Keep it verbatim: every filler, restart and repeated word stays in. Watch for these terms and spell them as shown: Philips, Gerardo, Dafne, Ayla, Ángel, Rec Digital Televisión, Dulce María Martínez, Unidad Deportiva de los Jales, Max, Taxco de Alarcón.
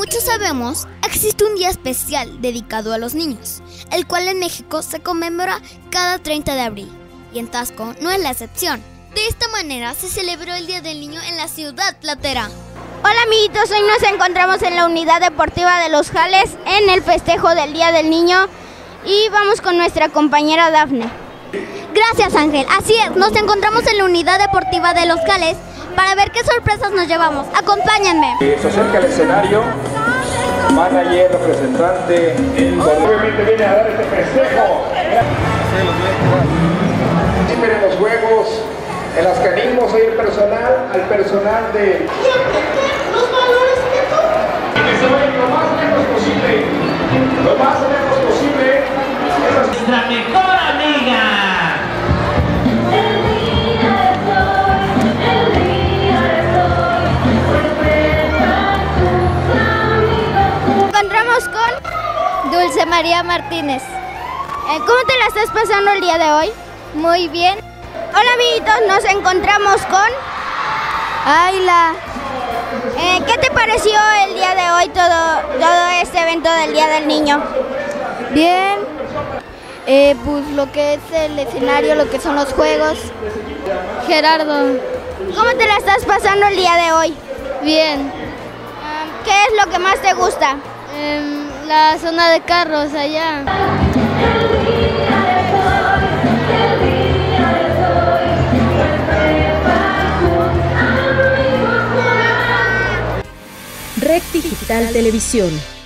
muchos sabemos, existe un día especial dedicado a los niños, el cual en México se conmemora cada treinta de abril, y en Taxco no es la excepción. De esta manera se celebró el Día del Niño en la ciudad platera. Hola amiguitos, hoy nos encontramos en la Unidad Deportiva de los Jales en el festejo del Día del Niño y vamos con nuestra compañera Dafne. Gracias Ángel, así es, nos encontramos en la Unidad Deportiva de los Jales para ver qué sorpresas nos llevamos. Acompáñenme. Se acerca al escenario, manager, representante, obviamente viene a dar este festejo. Esperen los juegos, en las que animamos ahí el personal, al personal de... que se vayan lo más lejos posible, lo más lejos posible. Nuestra mejor amiga. El día de hoy, el día de hoy, respeta tus amigos. Encontramos con Dulce María Martínez. ¿Cómo te la estás pasando el día de hoy? Muy bien. Hola amiguitos, nos encontramos con Ayla. Eh, ¿Qué te pareció el día de hoy, todo, todo este evento del Día del Niño? Bien, eh, pues lo que es el escenario, lo que son los juegos. Gerardo. ¿Cómo te la estás pasando el día de hoy? Bien. Eh, ¿Qué es lo que más te gusta? Eh, la zona de carros allá. Rec Digital Televisión.